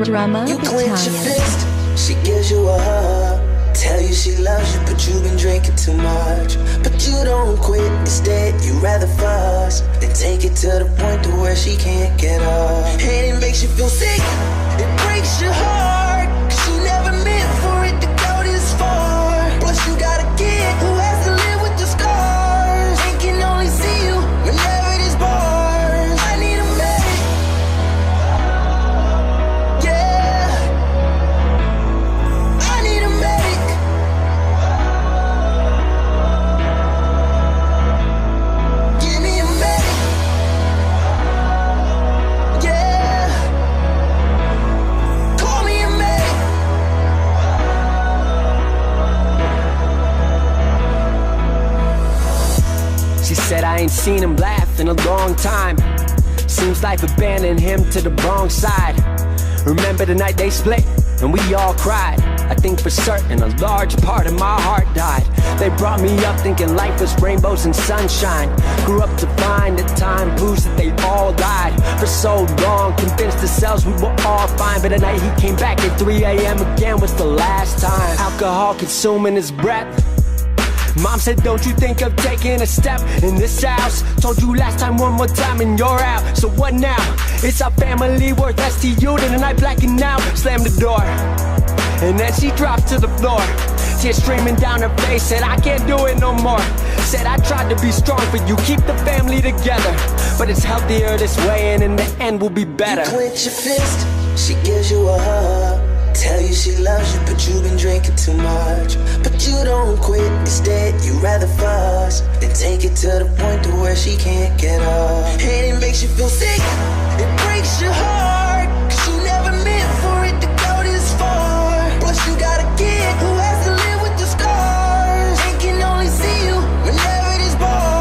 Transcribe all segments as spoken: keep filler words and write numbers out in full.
Drama Battalion. She gives you a hug, tell you she loves you, but you've been drinking too much. But you don't quit, instead you rather fuss and take it to the point to where she can't get up. And it makes you feel sick, it breaks your heart, 'cause she never meant for it to go this far. Plus you got a kid who has to live with the scars and can only see you whenever there's bars. Said I ain't seen him laugh in a long time. Seems life abandoned him to the wrong side. Remember the night they split and we all cried. I think for certain a large part of my heart died. They brought me up thinking life was rainbows and sunshine. Grew up to find that time proves that they all lied. For so long convinced ourselves we were all fine. But the night he came back at three A M again was the last time. Alcohol consuming his breath. Mom said, don't you think of taking a step in this house? Told you last time one more time and you're out. So what now? It's our family worth less to you than a night blacking out. Slammed the door and then she dropped to the floor. Tears streaming down her face, said I can't do it no more. Said I tried to be strong for you, keep the family together, but it's healthier this way and in the end we'll be better. You clench your fist, she gives you a hug, tell you she loves you, but you've been drinking too much. But you don't quit, instead you rather fuss and take it to the point to where she can't get up. And it makes you feel sick, it breaks your heart, 'cause she never meant for it to go this far. Plus you got a kid who has to live with the scars and can only see you whenever there's bars.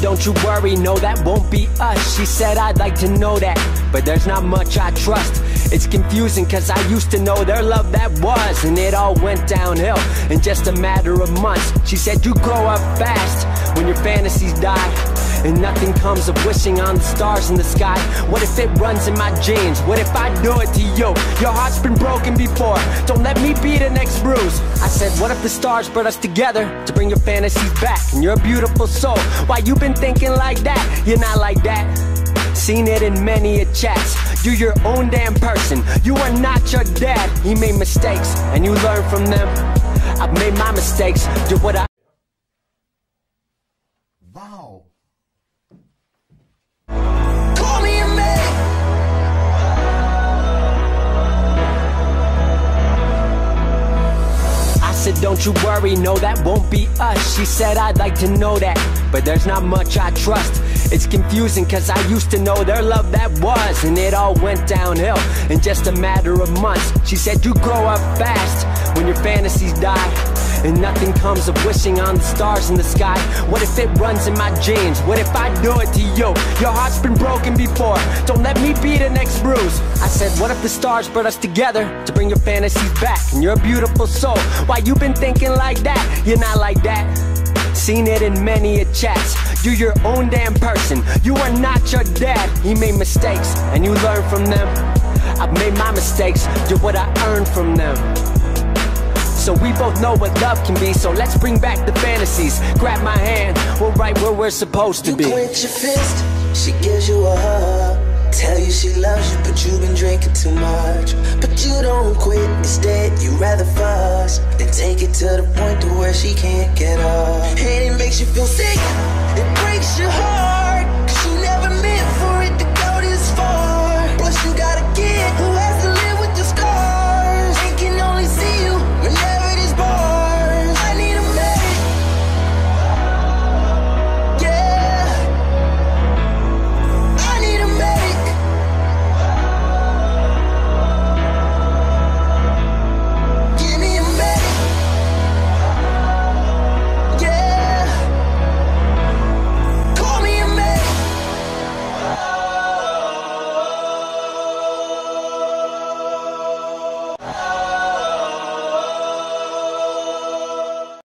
Don't you worry, no that won't be us. She said I'd like to know that, but there's not much I trust. It's confusing 'cause I used to know their love that was, and it all went downhill in just a matter of months. She said you grow up fast when your fantasies die, and nothing comes of wishing on the stars in the sky. What if it runs in my genes? What if I do it to you? Your heart's been broken before, don't let me be the next bruise. I said what if the stars brought us together to bring your fantasies back? And you're a beautiful soul, why you been thinking like that? You're not like that. Seen it in many a chats. You're your own damn person, you are not your dad. He made mistakes and you learn from them. I've made my mistakes, you're what I... Wow. Don't you worry, no that won't be us. She said I'd like to know that, but there's not much I trust. It's confusing 'cause I used to know their love that was, and it all went downhill in just a matter of months. She said you grow up fast when your fantasies die, and nothing comes of wishing on the stars in the sky. What if it runs in my genes? What if I do it to you? Your heart's been broken before, don't let me be the next bruise. I said what if the stars brought us together to bring your fantasies back? And you're a beautiful soul, why you been thinking like that? You're not like that. Seen it in many a chats. You're your own damn person, you are not your dad. He made mistakes and you learn from them. I've made my mistakes, you're what I earned from them. So we both know what love can be, so let's bring back the fantasies. Grab my hand, we're right where we're supposed to be. You clench your fist, she gives you a hug, tell you she loves you, but you've been drinking too much. But you don't quit, instead you rather fuss and take it to the point to where she can't get up. And it makes you feel sick, it